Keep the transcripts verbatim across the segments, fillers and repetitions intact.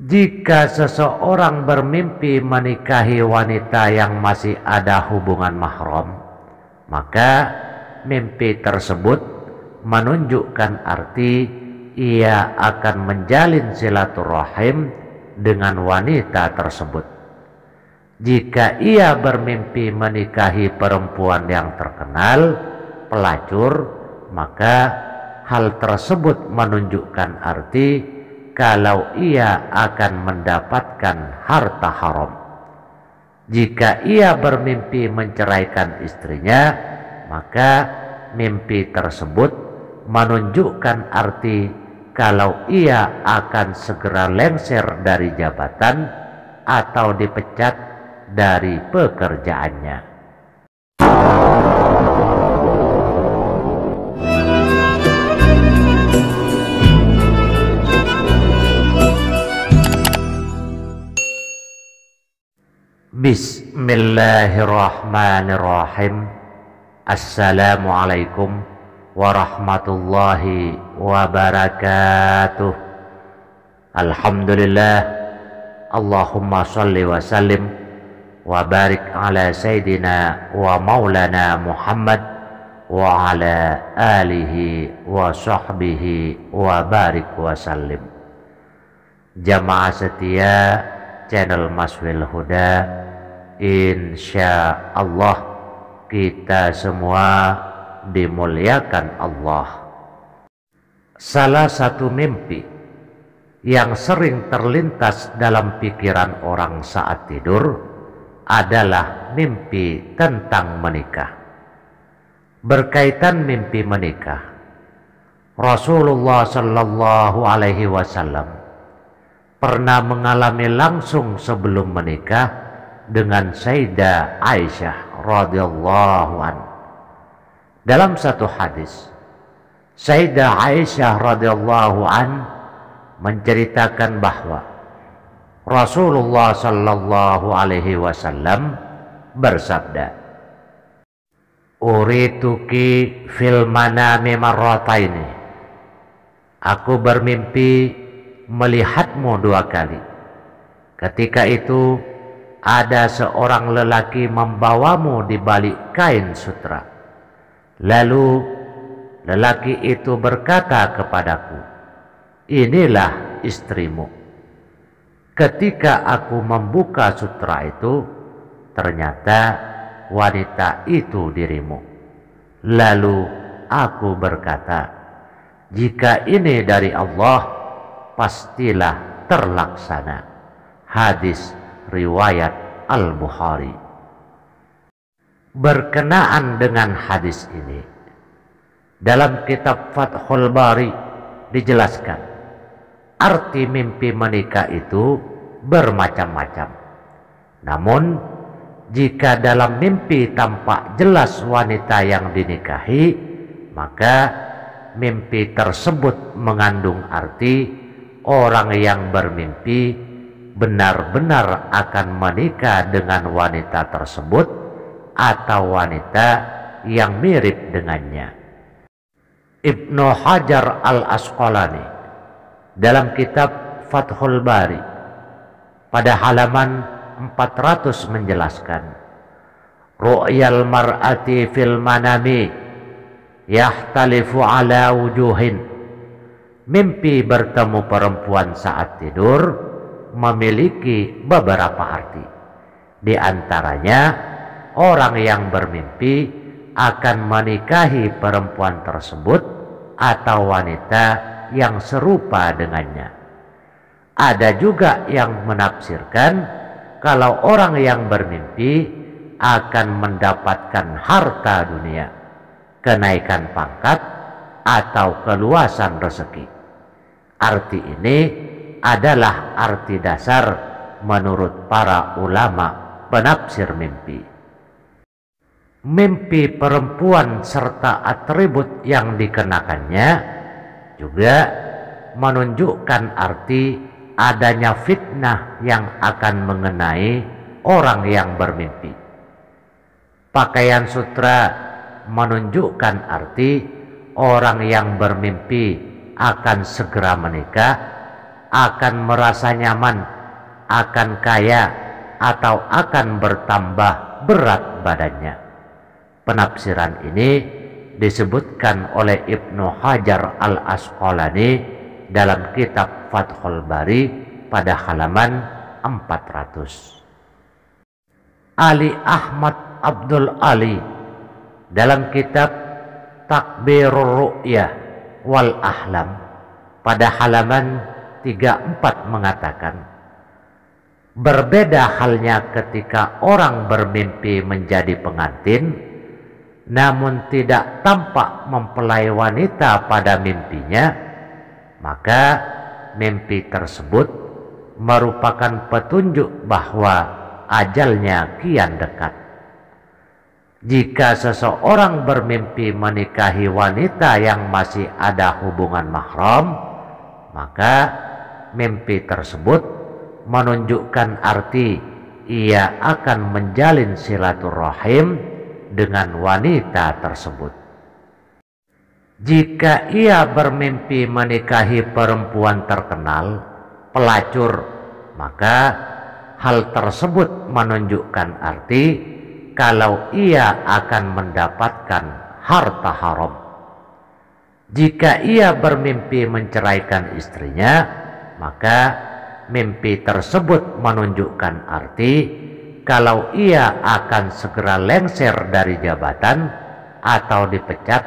Jika seseorang bermimpi menikahi wanita yang masih ada hubungan mahram, maka mimpi tersebut menunjukkan arti ia akan menjalin silaturahim dengan wanita tersebut. Jika ia bermimpi menikahi perempuan yang terkenal, pelacur, maka hal tersebut menunjukkan arti kalau ia akan mendapatkan harta haram. Jika ia bermimpi menceraikan istrinya, maka mimpi tersebut menunjukkan arti kalau ia akan segera lengser dari jabatan atau dipecat dari pekerjaannya. Bismillahirrahmanirrahim. Assalamualaikum warahmatullahi wabarakatuh. Alhamdulillah. Allahumma shalli wa sallim wa barik ala sayyidina wa maulana Muhammad wa ala alihi wa sahbihi wa barik wa sallim. Jamaah setia channel Maswil Huda, insya Allah kita semua dimuliakan Allah. Salah satu mimpi yang sering terlintas dalam pikiran orang saat tidur adalah mimpi tentang menikah. Berkaitan mimpi menikah, Rasulullah Shallallahu Alaihi Wasallam pernah mengalami langsung sebelum menikah dengan Sayyidah Aisyah radhiyallahu anha. Dalam satu hadis, Sayyidah Aisyah radhiyallahu anha menceritakan bahwa Rasulullah Shallallahu Alaihi Wasallam bersabda, "Urituki fil manami marrataini." Aku bermimpi melihatmu dua kali. Ketika itu ada seorang lelaki membawamu di balik kain sutra. Lalu lelaki itu berkata kepadaku, "Inilah istrimu." Ketika aku membuka sutra itu, ternyata wanita itu dirimu. Lalu aku berkata, "Jika ini dari Allah, pastilah terlaksana." Hadis riwayat Al-Bukhari. Berkenaan dengan hadis ini, dalam kitab Fathul Bari dijelaskan arti mimpi menikah itu bermacam-macam. Namun jika dalam mimpi tampak jelas wanita yang dinikahi, maka mimpi tersebut mengandung arti orang yang bermimpi benar-benar akan menikah dengan wanita tersebut atau wanita yang mirip dengannya. Ibnu Hajar Al-Asqalani dalam kitab Fathul Bari pada halaman empat ratus menjelaskan, "Ru'yal mar'ati fil manami yahtalifu ala wujuhin." Mimpi bertemu perempuan saat tidur memiliki beberapa arti. Di antaranya, orang yang bermimpi akan menikahi perempuan tersebut atau wanita yang serupa dengannya. Ada juga yang menafsirkan kalau orang yang bermimpi akan mendapatkan harta dunia, kenaikan pangkat, atau keluasan rezeki. Arti ini adalah arti dasar menurut para ulama penafsir mimpi. Mimpi perempuan serta atribut yang dikenakannya juga menunjukkan arti adanya fitnah yang akan mengenai orang yang bermimpi. Pakaian sutra menunjukkan arti orang yang bermimpi akan segera menikah akan merasa nyaman, akan kaya, atau akan bertambah berat badannya. Penafsiran ini disebutkan oleh Ibnu Hajar Al-Asqalani dalam kitab Fathul Bari pada halaman empat ratus. Ali Ahmad Abdul Ali dalam kitab Takbirur Ru'yah wal Ahlam pada halaman tiga puluh empat mengatakan, berbeda halnya ketika orang bermimpi menjadi pengantin namun tidak tampak mempelai wanita pada mimpinya, maka mimpi tersebut merupakan petunjuk bahwa ajalnya kian dekat. Jika seseorang bermimpi menikahi wanita yang masih ada hubungan mahram, maka mimpi tersebut menunjukkan arti ia akan menjalin silaturahim dengan wanita tersebut. Jika ia bermimpi menikahi perempuan terkenal, pelacur, maka hal tersebut menunjukkan arti kalau ia akan mendapatkan harta haram. Jika ia bermimpi menceraikan istrinya, maka mimpi tersebut menunjukkan arti kalau ia akan segera lengser dari jabatan atau dipecat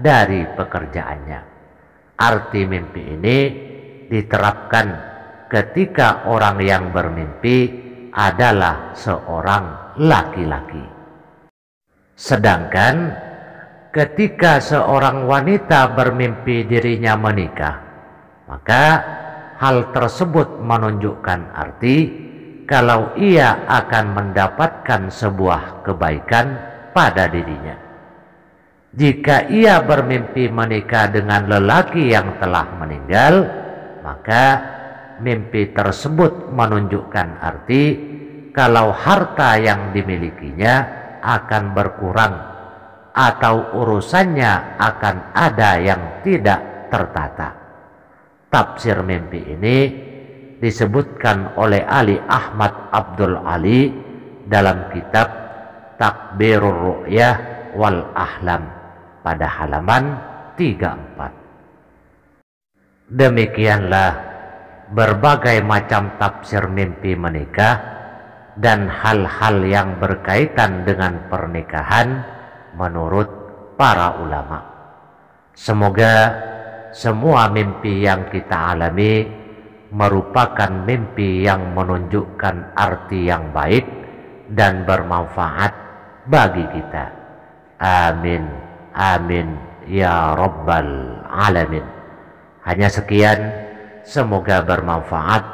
dari pekerjaannya. Arti mimpi ini diterapkan ketika orang yang bermimpi adalah seorang laki-laki. Sedangkan ketika seorang wanita bermimpi dirinya menikah, maka hal tersebut menunjukkan arti kalau ia akan mendapatkan sebuah kebaikan pada dirinya. Jika ia bermimpi menikah dengan lelaki yang telah meninggal, maka mimpi tersebut menunjukkan arti kalau harta yang dimilikinya akan berkurang atau urusannya akan ada yang tidak tertata. Tafsir mimpi ini disebutkan oleh Ali Ahmad Abdul Ali dalam kitab Takbirul Ru'yah wal Ahlam pada halaman tiga puluh empat. Demikianlah berbagai macam tafsir mimpi menikah dan hal-hal yang berkaitan dengan pernikahan menurut para ulama. Semoga semua mimpi yang kita alami merupakan mimpi yang menunjukkan arti yang baik dan bermanfaat bagi kita. Amin, amin ya Rabbal Alamin. Hanya sekian, semoga bermanfaat.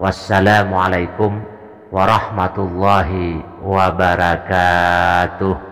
Wassalamualaikum warahmatullahi wabarakatuh.